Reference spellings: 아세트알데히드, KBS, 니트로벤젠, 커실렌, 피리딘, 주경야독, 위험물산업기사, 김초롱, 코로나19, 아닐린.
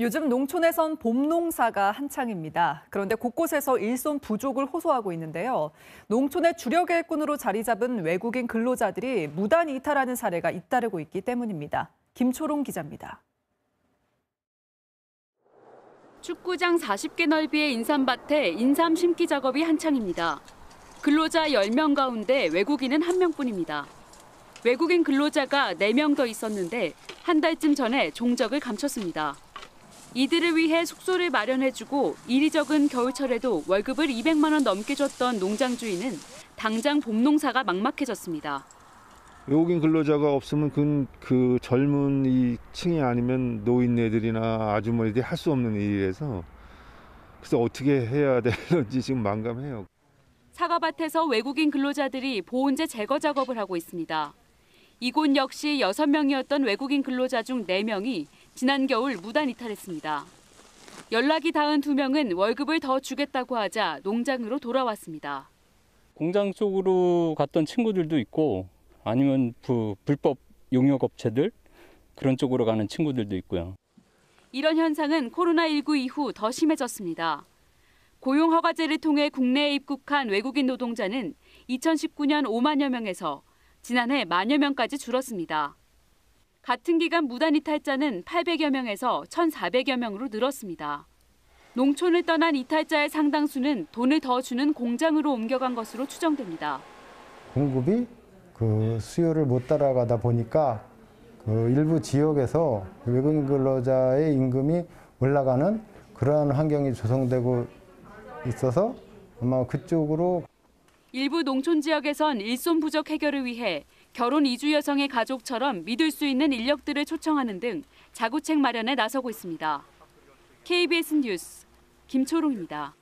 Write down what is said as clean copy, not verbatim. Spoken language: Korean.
요즘 농촌에선 봄 농사가 한창입니다. 그런데 곳곳에서 일손 부족을 호소하고 있는데요. 농촌의 주력 일꾼으로 자리 잡은 외국인 근로자들이 무단 이탈하는 사례가 잇따르고 있기 때문입니다. 김초롱 기자입니다. 축구장 40개 넓이의 인삼밭에 인삼 심기 작업이 한창입니다. 근로자 10명 가운데 외국인은 1명뿐입니다. 외국인 근로자가 4명 더 있었는데 한 달쯤 전에 종적을 감췄습니다. 이들을 위해 숙소를 마련해주고 일이 적은 겨울철에도 월급을 200만 원 넘게 줬던 농장 주인은 당장 봄 농사가 막막해졌습니다. 외국인 근로자가 없으면 그 젊은 이 층이 아니면 노인네들이나 아주머니들이 할 수 없는 일이라서 그래서 어떻게 해야 되는지 지금 난감해요. 사과밭에서 외국인 근로자들이 보온재 제거 작업을 하고 있습니다. 이곳 역시 6명이었던 외국인 근로자 중 4명이 지난 겨울 무단 이탈했습니다. 연락이 닿은 2명은 월급을 더 주겠다고 하자 농장으로 돌아왔습니다. 공장 쪽으로 갔던 친구들도 있고 아니면 불법 용역업체들 그런 쪽으로 가는 친구들도 있고요. 이런 현상은 코로나19 이후 더 심해졌습니다. 고용허가제를 통해 국내에 입국한 외국인 노동자는 2019년 5만여 명에서 지난해 1만여 명까지 줄었습니다. 같은 기간 무단 이탈자는 800여 명에서 1,400여 명으로 늘었습니다. 농촌을 떠난 이탈자의 상당수는 돈을 더 주는 공장으로 옮겨간 것으로 추정됩니다. 공급이 그 수요를 못 따라가다 보니까 그 일부 지역에서 외국인 근로자의 임금이 올라가는 그러한 환경이 조성되고 있어서 아마 그쪽으로. 일부 농촌 지역에선 일손 부족 해결을 위해 결혼 이주 여성의 가족처럼 믿을 수 있는 인력들을 초청하는 등 자구책 마련에 나서고 있습니다. KBS 뉴스 김초롱입니다.